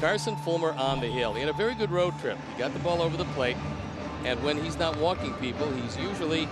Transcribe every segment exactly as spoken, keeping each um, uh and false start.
Carson Fulmer on the hill. He had a very good road trip. He got the ball over the plate, and when he's not walking people, he's usually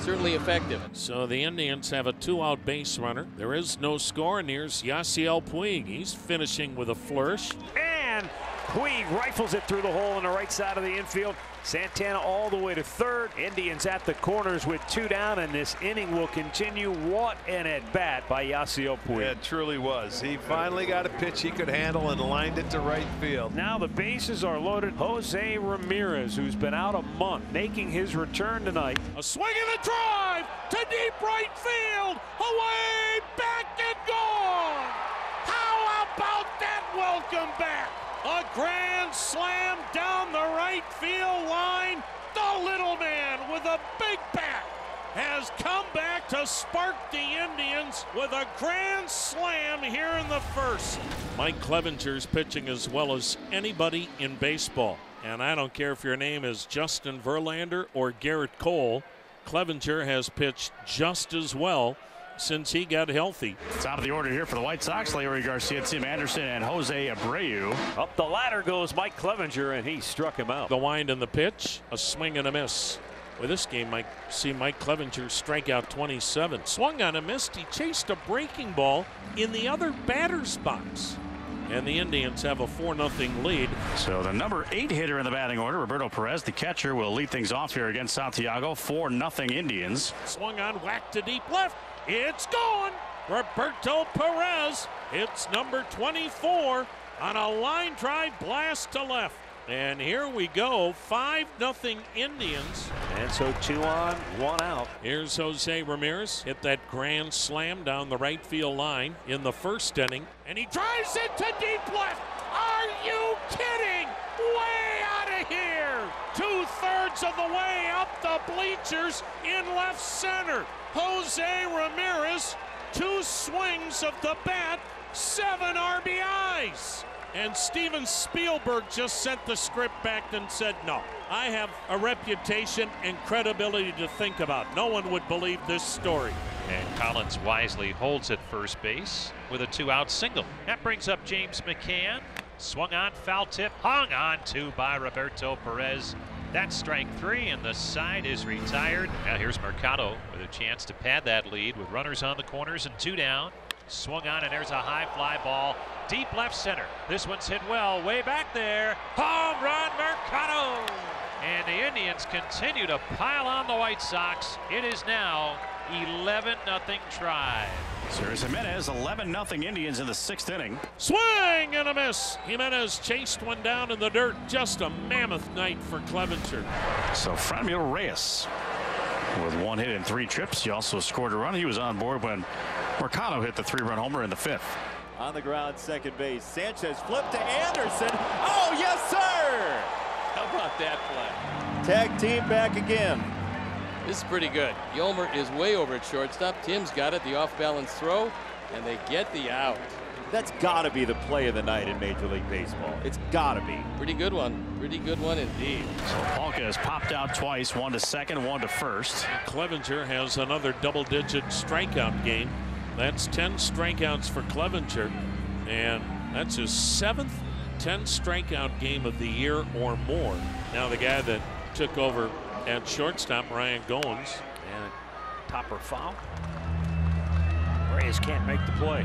certainly effective. So the Indians have a two-out base runner. There is no score, and here's Yasiel Puig. He's finishing with a flourish. And Puig rifles it through the hole on the right side of the infield. Santana all the way to third. Indians at the corners with two down, and this inning will continue. What an at-bat by Yasiel Puig. Yeah, it truly was. He finally got a pitch he could handle and lined it to right field. Now the bases are loaded. Jose Ramirez, who's been out a month, making his return tonight. A swing and a drive to deep right field. Away, back, and gone. How about that welcome back? A grand slam down the right field line. The little man with a big bat has come back to spark the Indians with a grand slam here in the first. Mike Clevinger's pitching as well as anybody in baseball. And I don't care if your name is Justin Verlander or Garrett Cole, Clevinger has pitched just as well since he got healthy. Top of the order here for the White Sox, Larry Garcia, Tim Anderson, and Jose Abreu. Up the ladder goes Mike Clevinger, and he struck him out. The wind and the pitch, a swing and a miss. With this game, I see Mike Clevinger strike out twenty-seven. Swung on a miss, he chased a breaking ball in the other batter's box. And the Indians have a four nothing lead. So the number eight hitter in the batting order, Roberto Perez, the catcher, will lead things off here against Santiago. four nothing Indians. Swung on, whacked to deep left. It's gone. Roberto Perez hits number twenty-four on a line drive blast to left. And here we go, five nothing Indians. And so two on, one out. Here's Jose Ramirez, hit that grand slam down the right field line in the first inning. And he drives it to deep left. Are you kidding? Way out of here. Two-thirds of the way up the bleachers in left center. Jose Ramirez, two swings of the bat, seven R B Is. And Steven Spielberg just sent the script back and said, no, I have a reputation and credibility to think about. No one would believe this story. And Collins wisely holds at first base with a two-out single. That brings up James McCann. Swung on, foul tip, hung on to by Roberto Perez. That's strike three, and the side is retired. Now here's Mercado with a chance to pad that lead with runners on the corners and two down. Swung on, and there's a high fly ball deep left center. This one's hit well, way back there. Home run, Mercado! And the Indians continue to pile on the White Sox. It is now eleven nothing Tribe. So here's Jimenez, eleven nothing Indians in the sixth inning. Swing and a miss. Jimenez chased one down in the dirt. Just a mammoth night for Clevinger. So Franmiel Reyes with one hit and three trips. He also scored a run. He was on board when Mercado hit the three-run homer in the fifth. On the ground, second base. Sanchez flipped to Anderson. Oh, yes, sir! How about that play? Tag team back again. This is pretty good. Yomer is way over at shortstop. Tim's got it, the off-balance throw, and they get the out. That's got to be the play of the night in Major League Baseball. It's got to be. Pretty good one. Pretty good one indeed. So Polka has popped out twice, one to second, one to first. Clevinger has another double-digit strikeout game. That's ten strikeouts for Clevinger, and that's his seventh ten strikeout game of the year or more. Now the guy that took over at shortstop, Ryan Goins. And a topper foul. Reyes can't make the play.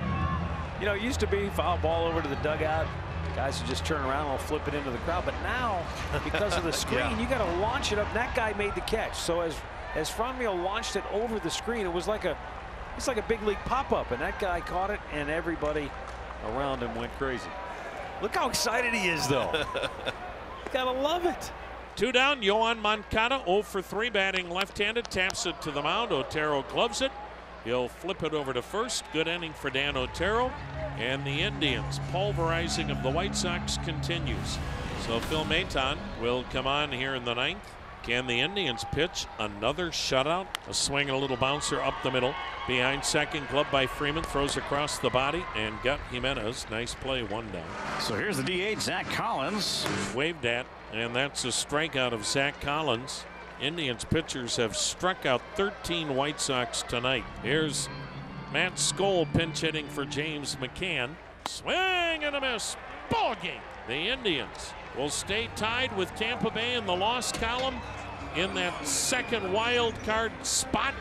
You know, it used to be foul ball over to the dugout. Guys would just turn around and flip it into the crowd. But now, because of the screen, yeah. You got to launch it up. That guy made the catch. So as as Franmiel launched it over the screen, it was like a It's like a big league pop-up, and that guy caught it, and everybody around him went crazy. Look how excited he is, though. You gotta love it. Two down, Johan Moncada, oh for three, batting left-handed, taps it to the mound. Otero gloves it. He'll flip it over to first. Good inning for Dan Otero. And the Indians pulverizing of the White Sox continues. So Phil Maton will come on here in the ninth. Can the Indians pitch another shutout? A swing and a little bouncer up the middle. Behind second, glove by Freeman, throws across the body and got Jimenez. Nice play, one down. So here's the D H, Zach Collins. Waved at, and that's a strikeout of Zach Collins. Indians pitchers have struck out thirteen White Sox tonight. Here's Matt Skoll pinch hitting for James McCann. Swing and a miss. Ball game. The Indians will stay tied with Tampa Bay in the loss column in that second wild card spot.